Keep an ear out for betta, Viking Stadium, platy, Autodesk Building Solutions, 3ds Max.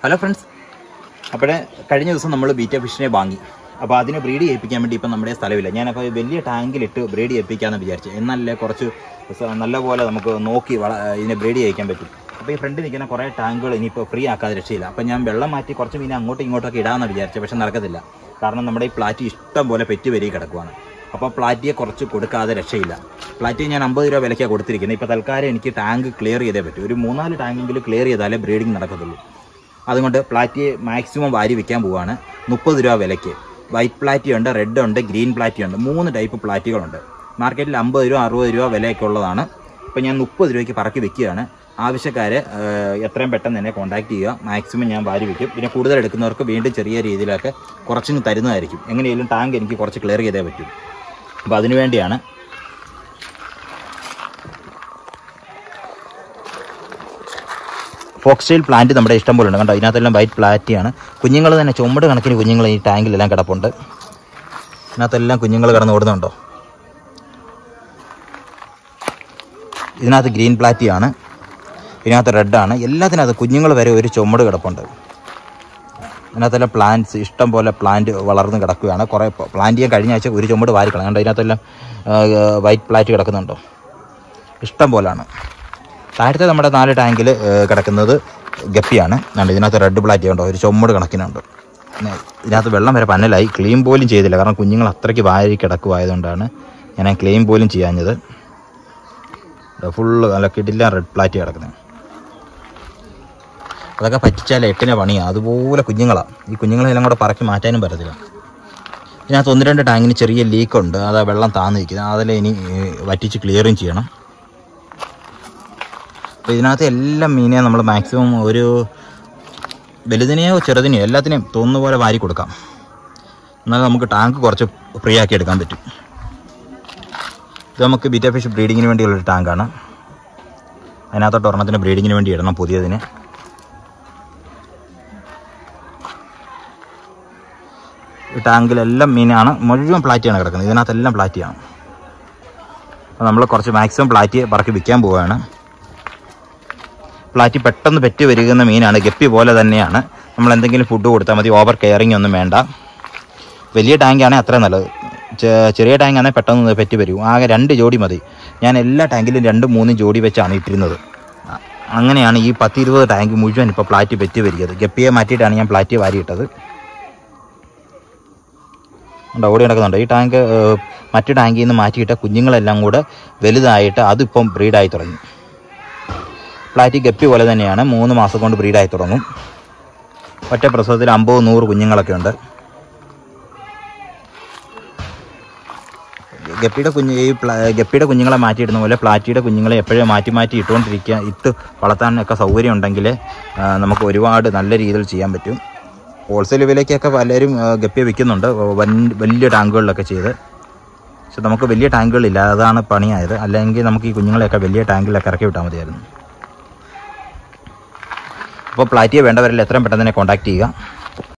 Hello friends. Beta fish breed epic deep on the Salavilla. Yanaka belly tangle to breed epic and the Virgin. Nala Corchu, Nalavola, Noki in a breedy can be. A friend again a correct tangle in a free Akadachila. Panam Bella Mati Corchina, Moting Motakidana Virgin, Arcadilla. Karna Namade Platy, Tambola Petit Veri Cataguana. Upper Platy Corchu Kodaka Shila. Platina number of Velaka Godric and Patalkari and Kitang clear the better. Mona tangle clear the breeding Nakadulu. Other platy maximum vary we can buana, Nupoziria Veleke, white platy under red under green platy under moon type of platy under market lumberio, Royo Velecolana, Penyan Nupozriki Paraki Vikiana, Avishakare, Yatram pattern and a contact here, maximum vary Viki, in a food that Norco be in the cherry like a correction Tadino Eric, and an alien tank and Kikorchiclary there with you. Badinu and Diana. Foxtail plant is a white plant. We have a white plant. We have a white plant. We have a green plant. We have a red plant. We have a plant. Plants. We have a plant. That's why we have a triangle. Gapiana, and another red black yonder, which is a modern canander. Another vellum had a panel like claim boiling cheese, the Laran Kuning, Latraki, Vari, Kataku, and I claim boiling cheese another. The full allocated red black yarn. Like a patchella, Tenevania, the Bola Kuningala, the Kuningala Paraki Martin in Brazil. In a thunder and a tiny cherry leak on the other Velantani, other lane, Vatici clear in Chiana. We have to maximum maximum Belladinio, Cheradin, Latin, Tono, or a Vari could come. Now, I'm going to tank or a pre acid company. Some of the beta fish breeding event in Tangana. Another tournament in a breeding event in Pudia. Tangla Minana, Modulum Platina, is another Lam Platia. I'm going to maximum Platia, Barki became Buana. Platy pattern the petty very good mean and a gappy boiler than Niana. I'm landing food over carrying on the Manda. Velia Tangana Tranala Cheria Tang and a pattern the petty very. I get under Jodi Madi. Yanella Tangle under Moon Jodi Vachani Trino. Angani Patiro Tang Mujo and Platy petty very good. Gappia Matitani and Platy vari each other. And the Oriental Tank Matitangi in the Matita Kunjingal Langoda, Velida Ita, Adu Pump breed Itron. Platy Gapi Valaniana, Moon Massacon to breed Itoronum. But a process the Ambo Nur Winninga Lakunda Gapita Kuningala Mati, Nola Platy, Kuningala, Epera Mati Mati, don't trick it to Palatan, Casaveri on Tangile, Namako reward and Aller Idol Chiambitu. Also, Vilaka Valerim Gapi Vikinunda, one billiard angle like a cheater. So the Makavilia tangle Ilazana Pani either, Alangi Namaki Kuningala like a billiard angle like a Kakitam. Platy vendor letter and contact.